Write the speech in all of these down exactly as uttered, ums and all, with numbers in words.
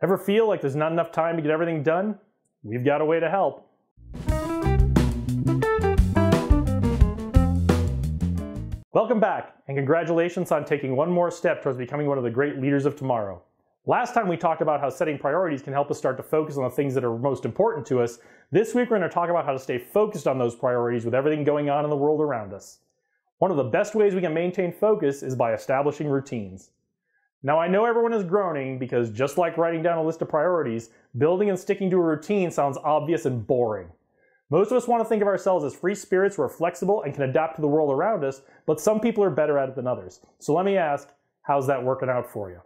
Ever feel like there's not enough time to get everything done? We've got a way to help. Welcome back, and congratulations on taking one more step towards becoming one of the great leaders of tomorrow. Last time we talked about how setting priorities can help us start to focus on the things that are most important to us. This week we're going to talk about how to stay focused on those priorities with everything going on in the world around us. One of the best ways we can maintain focus is by establishing routines. Now, I know everyone is groaning because just like writing down a list of priorities, building and sticking to a routine sounds obvious and boring. Most of us want to think of ourselves as free spirits who are flexible and can adapt to the world around us, but some people are better at it than others. So let me ask, how's that working out for you?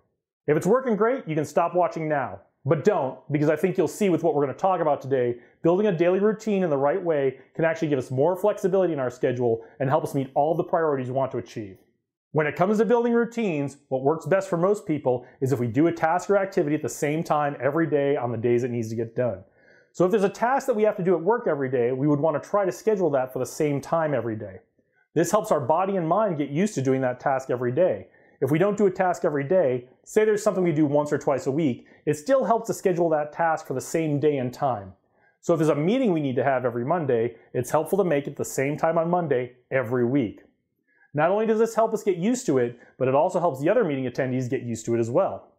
If it's working great, you can stop watching now. But don't, because I think you'll see with what we're going to talk about today, building a daily routine in the right way can actually give us more flexibility in our schedule and help us meet all the priorities we want to achieve. When it comes to building routines, what works best for most people is if we do a task or activity at the same time every day on the days it needs to get done. So if there's a task that we have to do at work every day, we would want to try to schedule that for the same time every day. This helps our body and mind get used to doing that task every day. If we don't do a task every day, say there's something we do once or twice a week, it still helps to schedule that task for the same day and time. So if there's a meeting we need to have every Monday, it's helpful to make it the same time on Monday every week. Not only does this help us get used to it, but it also helps the other meeting attendees get used to it as well.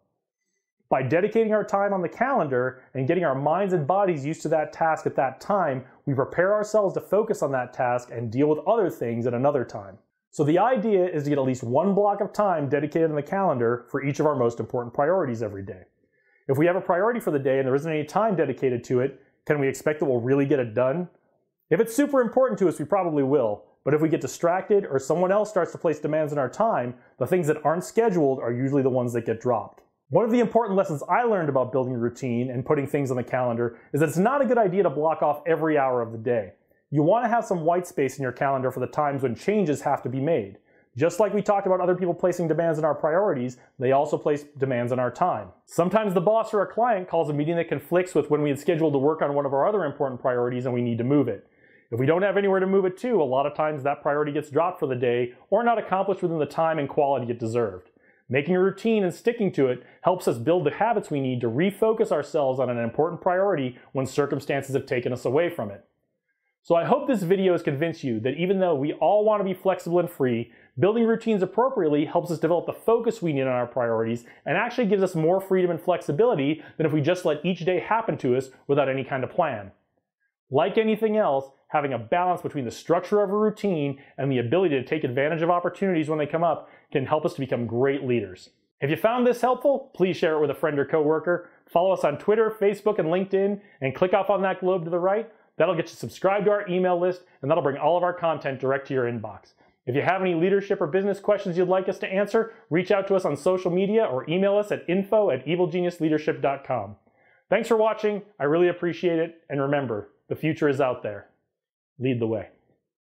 By dedicating our time on the calendar and getting our minds and bodies used to that task at that time, we prepare ourselves to focus on that task and deal with other things at another time. So the idea is to get at least one block of time dedicated in the calendar for each of our most important priorities every day. If we have a priority for the day and there isn't any time dedicated to it, can we expect that we'll really get it done? If it's super important to us, we probably will. But if we get distracted or someone else starts to place demands on our time, the things that aren't scheduled are usually the ones that get dropped. One of the important lessons I learned about building a routine and putting things on the calendar is that it's not a good idea to block off every hour of the day. You want to have some white space in your calendar for the times when changes have to be made. Just like we talked about other people placing demands on our priorities, they also place demands on our time. Sometimes the boss or a client calls a meeting that conflicts with when we had scheduled to work on one of our other important priorities and we need to move it. If we don't have anywhere to move it to, a lot of times that priority gets dropped for the day or not accomplished within the time and quality it deserved. Making a routine and sticking to it helps us build the habits we need to refocus ourselves on an important priority when circumstances have taken us away from it. So I hope this video has convinced you that even though we all want to be flexible and free, building routines appropriately helps us develop the focus we need on our priorities and actually gives us more freedom and flexibility than if we just let each day happen to us without any kind of plan. Like anything else, having a balance between the structure of a routine and the ability to take advantage of opportunities when they come up can help us to become great leaders. If you found this helpful, please share it with a friend or coworker. Follow us on Twitter, Facebook, and LinkedIn, and click off on that globe to the right. That'll get you subscribed to our email list, and that'll bring all of our content direct to your inbox. If you have any leadership or business questions you'd like us to answer, reach out to us on social media or email us at info at evil genius leadership dot com. Thanks for watching. I really appreciate it, and remember, the future is out there. Lead the way.